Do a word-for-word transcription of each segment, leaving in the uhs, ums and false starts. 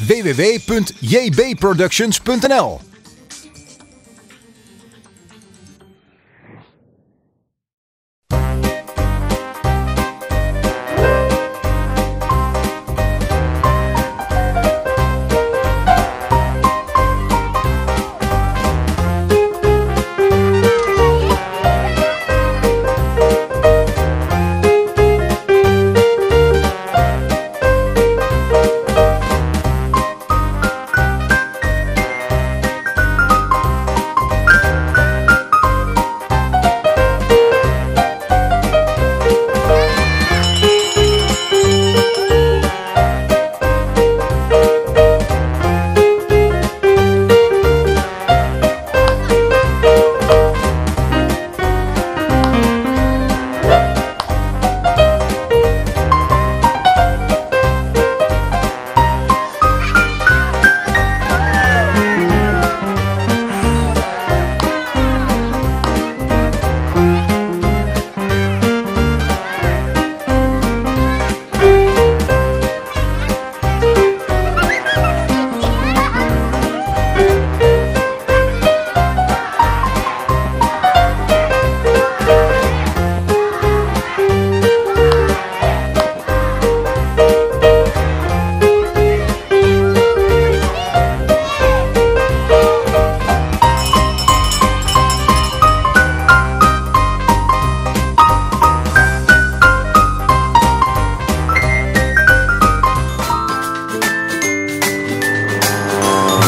w w w punt j b productions punt n l.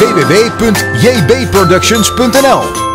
w w w punt j b productions punt n l